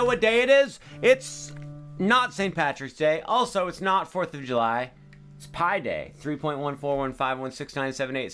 know what day it is? It's not St. Patrick's Day. Also, it's not 4th of July. It's Pi Day. 3.1415169778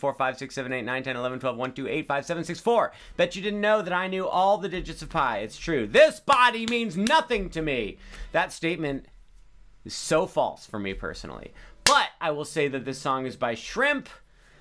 C1345678910111212857764. Bet you didn't know that I knew all the digits of pi. It's true. This body means nothing to me. That statement is so false for me personally. But I will say that this song is by Shrimp,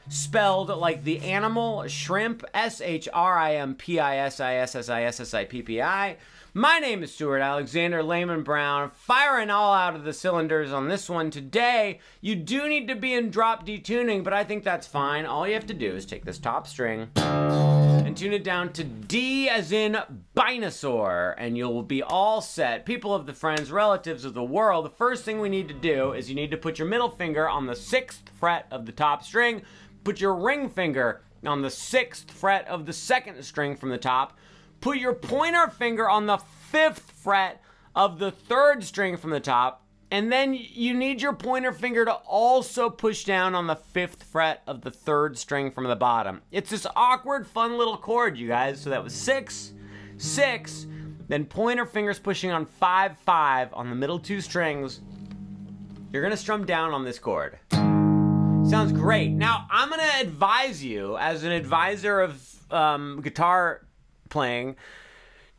spelled like the animal shrimp, SHRIMPISISSISSIPPI. My name is Stuart Alexander Lehman Brown, firing all out of the cylinders on this one today. You do need to be in drop D tuning, but I think that's fine. All you have to do is take this top string and tune it down to D as in dinosaur, and you'll be all set. People of the friends, relatives of the world, the first thing we need to do is you need to put your middle finger on the 6th fret of the top string, put your ring finger on the 6th fret of the 2nd string from the top, put your pointer finger on the 5th fret of the 3rd string from the top, and then you need your pointer finger to also push down on the 5th fret of the 3rd string from the bottom. It's this awkward, fun little chord, you guys. So that was 6, 6, then pointer fingers pushing on 5, 5 on the middle 2 strings. You're gonna strum down on this chord. Sounds great. Now, I'm going to advise you, as an advisor of guitar playing,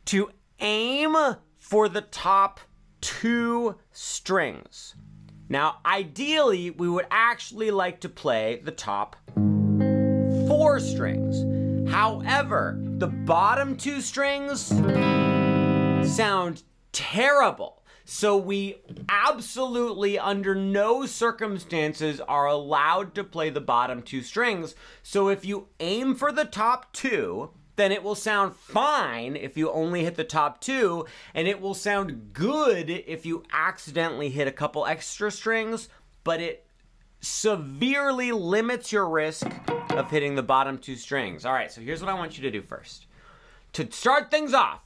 to aim for the top 2 strings. Now, ideally, we would actually like to play the top 4 strings. However, the bottom 2 strings sound terrible. So we absolutely, under no circumstances, are allowed to play the bottom 2 strings. So if you aim for the top 2, then it will sound fine if you only hit the top 2, and it will sound good if you accidentally hit a couple extra strings, but it severely limits your risk of hitting the bottom 2 strings. All right, so here's what I want you to do first. To start things off,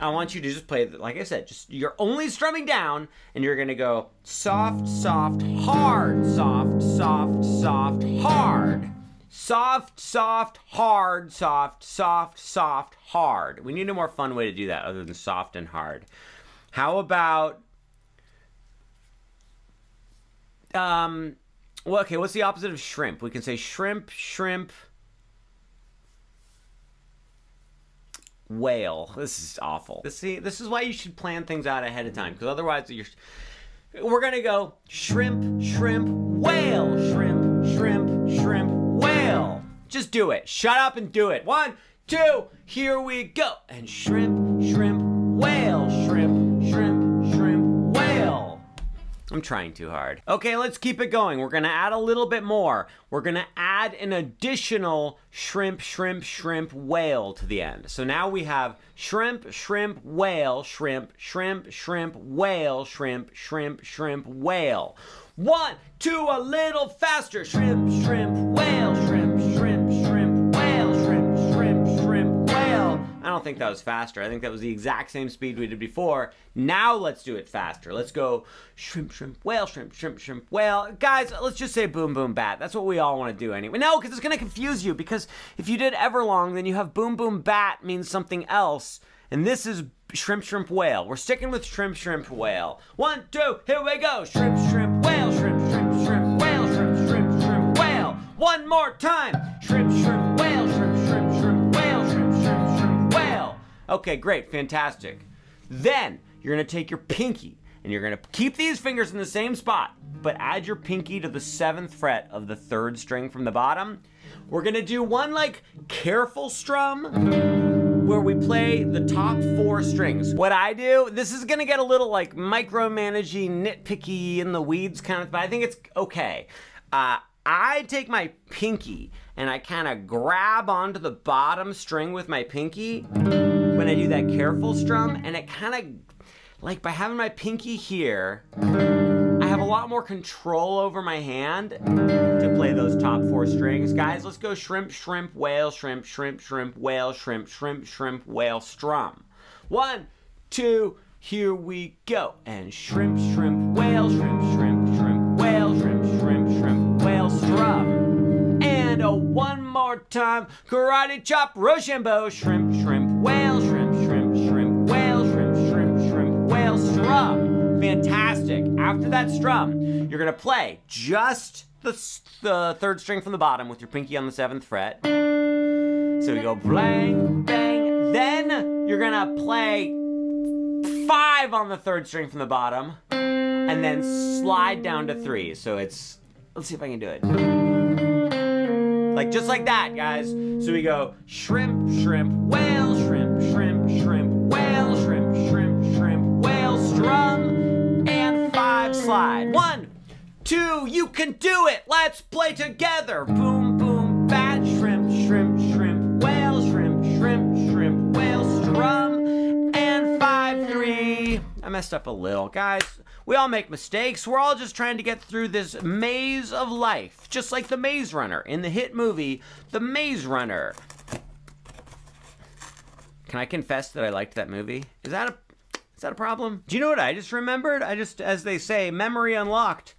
I want you to just play, like I said, just you're only strumming down, and you're gonna go soft, soft, hard, soft, soft, soft, hard. Soft, soft, hard, soft, soft, soft, hard. We need a more fun way to do that other than soft and hard. How about, well, okay, what's the opposite of shrimp? We can say shrimp, shrimp, whale. This is awful. See, this is why you should plan things out ahead of time, because otherwise we're gonna go shrimp, shrimp, whale, shrimp, shrimp, shrimp, whale. Just do it. Shut up and do it. 1, 2, here we go. And shrimp, shrimp, whale, shrimp, shrimp, shrimp, whale. I'm trying too hard. Okay, let's keep it going. We're gonna add a little bit more. We're gonna add an additional shrimp, shrimp, shrimp, whale to the end. So now we have shrimp, shrimp, whale, shrimp, shrimp, shrimp, whale, shrimp, shrimp, shrimp, whale. 1, 2, a little faster. Shrimp, shrimp, whale, shrimp, shrimp, shrimp, whale, shrimp, shrimp, shrimp, whale. I don't think that was faster. I think that was the exact same speed we did before. Now let's do it faster. Let's go shrimp, shrimp, whale, shrimp, shrimp, shrimp, whale. Guys, let's just say boom, boom, bat. That's what we all want to do anyway. No, because it's going to confuse you, because if you did Everlong, then you have boom, boom, bat means something else. And this is shrimp, shrimp, whale. We're sticking with shrimp, shrimp, whale. 1, 2, here we go. Shrimp, shrimp, whale, shrimp, shrimp, shrimp, whale, shrimp, shrimp, shrimp, whale. One more time. Shrimp, shrimp, whale, shrimp, shrimp, shrimp, whale, shrimp, shrimp, shrimp, whale. Okay, great, fantastic. Then you're gonna take your pinky and you're gonna keep these fingers in the same spot, but add your pinky to the 7th fret of the 3rd string from the bottom. We're gonna do one like careful strum, where we play the top 4 strings. What I do, this is gonna get a little like micromanagey, nitpicky, in the weeds kind of, but I think it's okay. I take my pinky and I kind of grab onto the bottom string with my pinky when I do that careful strum, and it kind of, like by having my pinky here, I have a lot more control over my hand to play those top 4 strings. Guys, let's go shrimp, shrimp, whale, shrimp, shrimp, shrimp, whale, shrimp, shrimp, shrimp, whale, strum. 1, 2, here we go. And shrimp, shrimp, whale, shrimp, shrimp, shrimp, whale, shrimp, shrimp, shrimp, whale, strum. And one more time, karate chop, Rochambeau, shrimp, shrimp, whale, shrimp, shrimp, shrimp, whale, shrimp, strum. Fantastic. After that strum, you're gonna play just the third string from the bottom with your pinky on the 7th fret. So we go bang, bang. Then you're gonna play 5 on the 3rd string from the bottom, and then slide down to 3. So it's, let's see if I can do it. Like, just like that, guys. So we go shrimp, shrimp, whale, shrimp, shrimp, shrimp, whale, shrimp, shrimp, shrimp, whale, strum, and 5, slide. 1, 2, you can do it. Let's play together. Boom, boom, bat, shrimp, shrimp, shrimp, whale, shrimp, shrimp, shrimp, whale, strum, and 5, 3. I messed up a little, guys. We all make mistakes. We're all just trying to get through this maze of life, just like the Maze Runner in the hit movie, The Maze Runner. Can I confess that I liked that movie? Is that a problem? Do you know what I just remembered? I just, as they say, memory unlocked.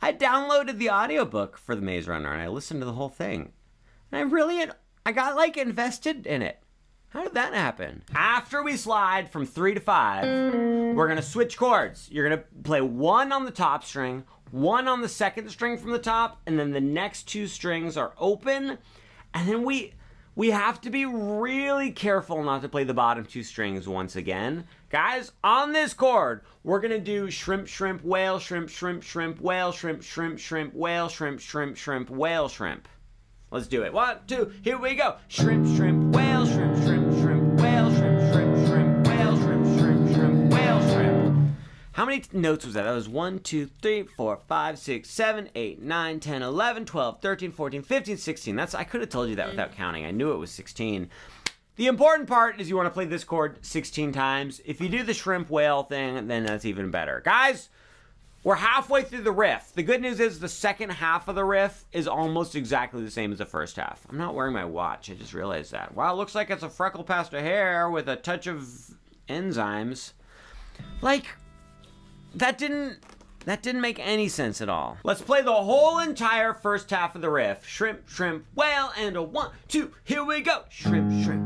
I downloaded the audiobook for The Maze Runner and I listened to the whole thing. And I got like invested in it. How did that happen? After we slide from 3 to 5, we're gonna switch chords. You're gonna play 1 on the top string, 1 on the 2nd string from the top, and then the next 2 strings are open. And then we have to be really careful not to play the bottom 2 strings once again. Guys, on this chord, we're gonna do shrimp, shrimp, whale, shrimp, shrimp, shrimp, whale, shrimp, shrimp, shrimp, whale, shrimp, shrimp, shrimp, whale, shrimp. Let's do it. 1, 2, here we go. Shrimp, shrimp, whale, shrimp, shrimp, shrimp, whale, shrimp, shrimp, shrimp, whale, shrimp, shrimp, shrimp, whale, shrimp. How many notes was that? That was 1, 2, 3, 4, 5, 6, 7, 8, 9, 10, 11, 12, 13, 14, 15, 16. I could have told you that without counting. I knew it was 16. The important part is you want to play this chord 16 times. If you do the shrimp whale thing, then that's even better. Guys, we're halfway through the riff. The good news is the second half of the riff is almost exactly the same as the first half. I'm not wearing my watch, I just realized that. Wow, it looks like it's a freckle past a hair with a touch of enzymes. Like, that didn't make any sense at all. Let's play the whole entire first half of the riff. Shrimp, shrimp, whale, and a 1, 2, here we go. Shrimp, shrimp.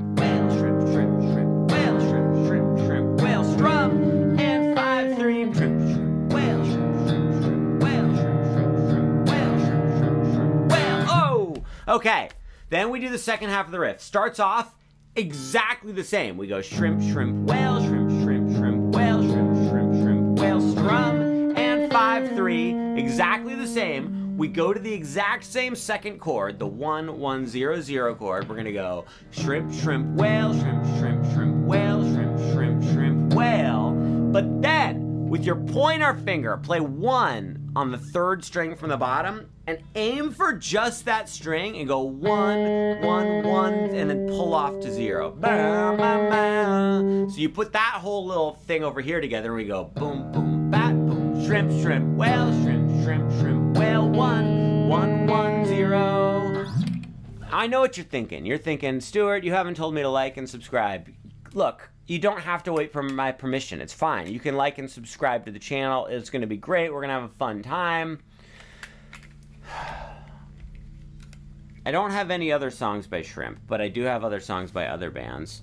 Okay, then we do the second half of the riff. Starts off exactly the same. We go shrimp, shrimp, whale, shrimp, shrimp, shrimp, whale, shrimp, shrimp, shrimp, whale, strum, and 5, 3, exactly the same. We go to the exact same 2nd chord, the 1, 1, 0, 0 chord. We're gonna go shrimp, shrimp, whale, shrimp, shrimp, shrimp, whale, shrimp, shrimp, shrimp, whale. But then, with your pointer finger, play 1 on the 3rd string from the bottom and aim for just that string and go 1, 1, 1 and then pull off to 0. So you put that whole little thing over here together and we go boom, boom, bat, boom, shrimp, shrimp, whale, shrimp, shrimp, shrimp, whale, 1, 1, 1, 0. I know what you're thinking. You're thinking, Stuart, you haven't told me to like and subscribe. Look, you don't have to wait for my permission. It's fine. You can like and subscribe to the channel. It's going to be great. We're going to have a fun time. I don't have any other songs by Shrimp, but I do have other songs by other bands.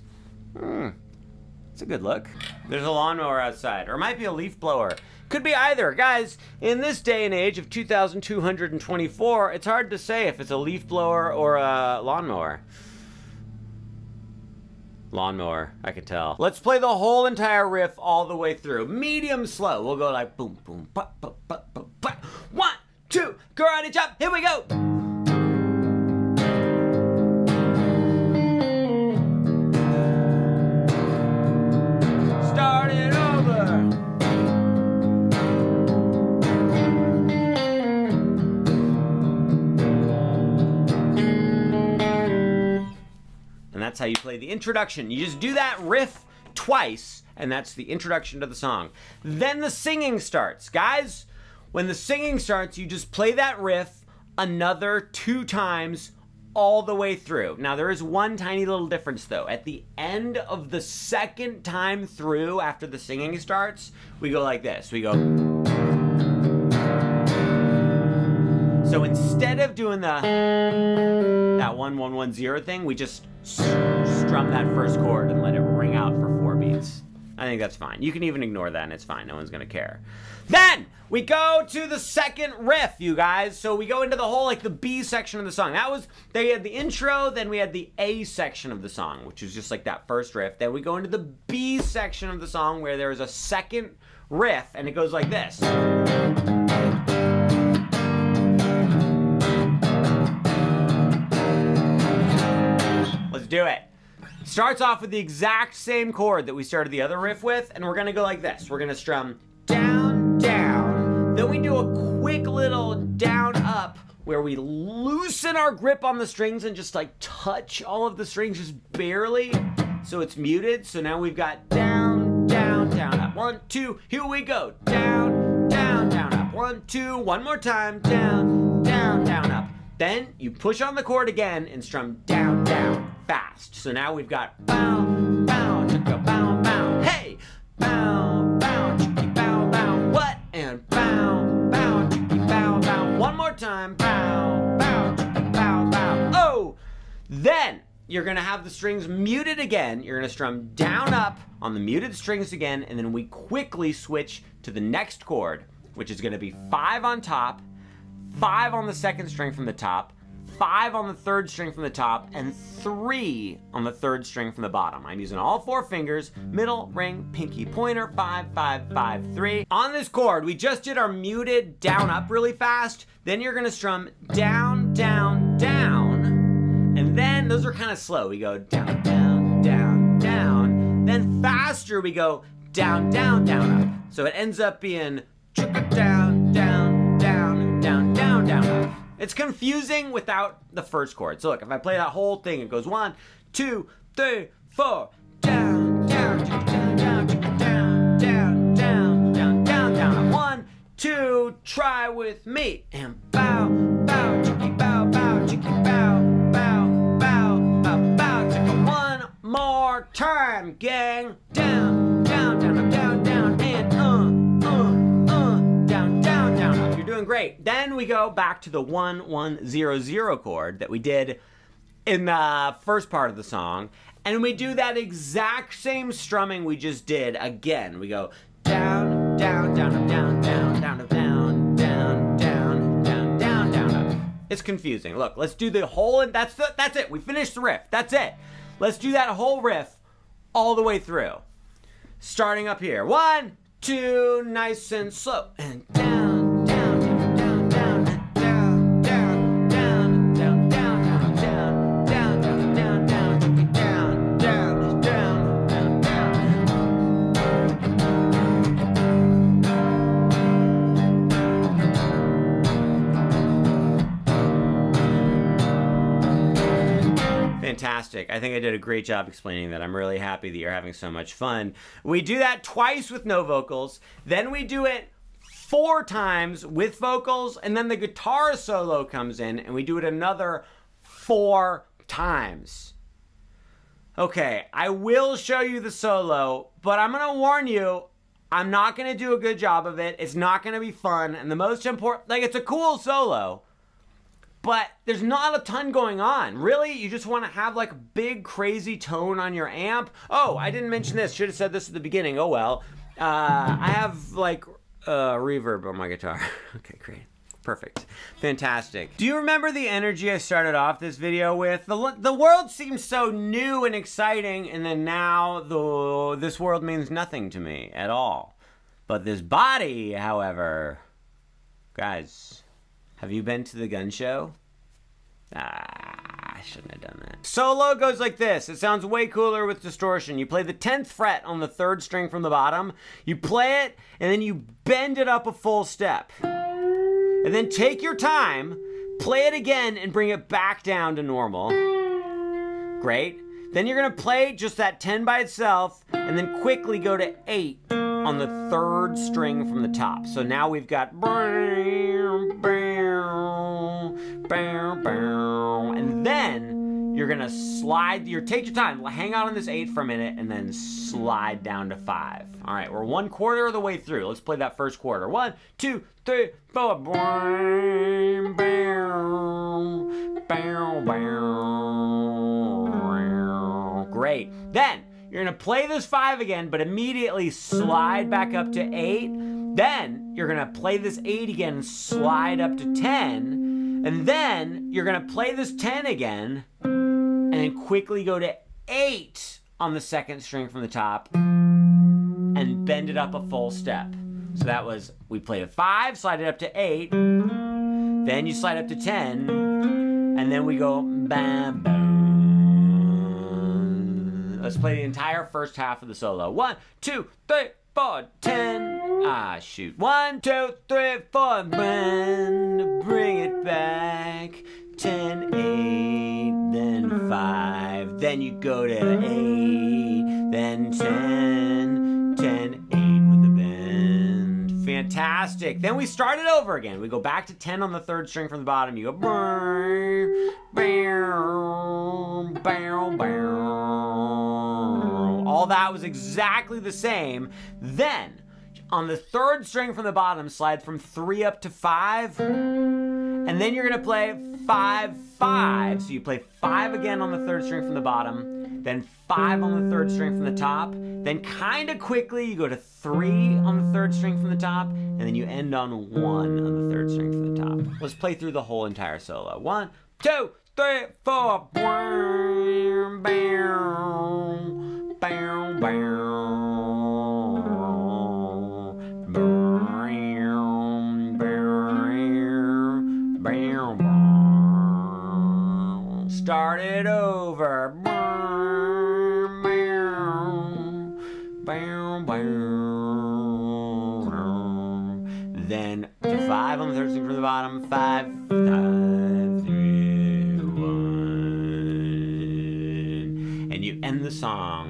It's a good look. There's a lawnmower outside, or it might be a leaf blower. Could be either. Guys, in this day and age of 2224, it's hard to say if it's a leaf blower or a lawnmower. Lawnmower, I could tell. Let's play the whole entire riff all the way through. Medium slow. We'll go like boom, boom, ba, ba, ba, ba, ba. 1, 2, karate chop. Here we go. Start it over. And that's how you play the introduction. You just do that riff twice, and that's the introduction to the song. Then the singing starts. Guys, when the singing starts, you just play that riff another 2 times all the way through. Now, there is one tiny little difference, though. At the end of the 2nd time through, after the singing starts, we go like this. We go. So instead of doing that 1, 1, 1, 0 thing, we just strum that 1st chord and let it ring out for 4 beats. I think that's fine. You can even ignore that and it's fine. No one's gonna care. Then we go to the second riff, you guys. So we go into the whole, like, the B section of the song. That was, they had the intro, then we had the A section of the song, which is just like that first riff. Then we go into the B section of the song where there is a second riff, and it goes like this. Let's do it. Starts off with the exact same chord that we started the other riff with, and we're gonna go like this. We're gonna strum down, down. Then we do a quick little down, up, where we loosen our grip on the strings and just, like, touch all of the strings just barely, so it's muted. So now we've got down, down, down, up. One, two, here we go. Down, down, down, up. One, two, one more time. Down, down, down, up. Then you push on the chord again and strum down, down, fast. So now we've got bow, bow, chicka, bow, bow, hey, bow, bow, chicka, bow, bow, what, and bow, bow, chicka, bow, bow, one more time, bow, bow, chicka, bow, bow, oh. Then you're gonna have the strings muted again. You're gonna strum down, up on the muted strings again, and then we quickly switch to the next chord, which is gonna be 5 on top, 5 on the second string from the top, 5 on the third string from the top, and 3 on the third string from the bottom. I'm using all 4 fingers, middle, ring, pinky, pointer, 5, 5, 5, 3. On this chord, we just did our muted down up really fast. Then you're gonna strum down, down, down, and then those are kind of slow. We go down, down, down, down. Then faster, we go down, down, down, up. So it ends up being down, down, down, down, down, down, up. It's confusing without the first chord. So look, if I play that whole thing, it goes 1, 2, 3, 4. Down, down, down, down, down, down, down, down, down, down. 1, 2, try with me. And bow, bow, chicky, bow, bow, chicky, bow, bow, bow, bow, bow, chicka. One more time, gang. Down, down, down, down, down, and doing great. Then we go back to the 1, 1, 0, 0 chord that we did in the first part of the song, and we do that exact same strumming we just did again. We go down, down, down, up, down, down, down, up, down, down, down, down, down, down, up. It's confusing. Look, let's do the whole, and that's it. We finished the riff. That's it. Let's do that whole riff all the way through. Starting up here. 1, 2, nice and slow, and down. Fantastic. I think I did a great job explaining that. I'm really happy that you're having so much fun. We do that twice with no vocals, then we do it 4 times with vocals, and then the guitar solo comes in and we do it another 4 times. Okay, I will show you the solo, but I'm gonna warn you, I'm not gonna do a good job of it. It's not gonna be fun, and the most important, like, it's a cool solo, but there's not a ton going on. Really, you just want to have, like, a big crazy tone on your amp. Oh, I didn't mention this. Should have said this at the beginning. Oh well. I have, like, reverb on my guitar. Okay, great. Perfect. Fantastic. Do you remember the energy I started off this video with? The world seems so new and exciting, and then now this world means nothing to me at all. But this body, however, guys, have you been to the gun show? Ah, I shouldn't have done that. Solo goes like this. It sounds way cooler with distortion. You play the 10th fret on the 3rd string from the bottom. You play it, and then you bend it up a full step. And then take your time, play it again, and bring it back down to normal. Great. Then you're gonna play just that 10 by itself, and then quickly go to 8 on the 3rd string from the top. So now we've got, and then you're gonna slide, take your time, hang out on this 8 for a minute, and then slide down to 5. All right, we're 1/4 of the way through. Let's play that first quarter. 1, 2, 3, 4. Great. Then You're gonna play this 5 again, but immediately slide back up to 8. Then you're gonna play this 8 again and slide up to 10. And then you're gonna play this 10 again and then quickly go to 8 on the second string from the top and bend it up a full step. So that was, we played a 5, slide it up to 8, then you slide up to 10, and then we go bam, bam. Let's play the entire first half of the solo. 1, 2, 3, 4, 10. Ah, shoot. 1, 2, 3, 4, bend. Bring it back. 10, 8, then 5. Then you go to 8, then 10, 10, 8. Fantastic. Then we start it over again. We go back to 10 on the third string from the bottom. You go bow, bow, bow, bow. All that was exactly the same. Then on the third string from the bottom, slide from 3 up to 5. And then you're going to play 5, 5. So you play 5 again on the third string from the bottom, then 5 on the third string from the top. Then kind of quickly, you go to 3 on the third string from the top, and then you end on 1 on the third string from the top. Let's play through the whole entire solo. 1, 2, 3, 4. Bow, bow, bow, bow. Start it over. Then to 5 on the third string from the bottom. 5, 5, 3, 1. And you end the song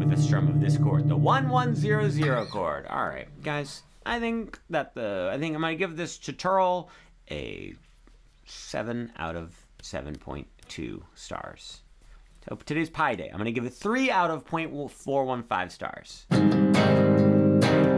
with a strum of this chord, the 1, 1, 0, 0 chord. All right, guys. I think I'm gonna give this tutorial a 7 out of 7.2 stars. So today's Pi Day. I'm going to give it 3 out of 0.415 stars.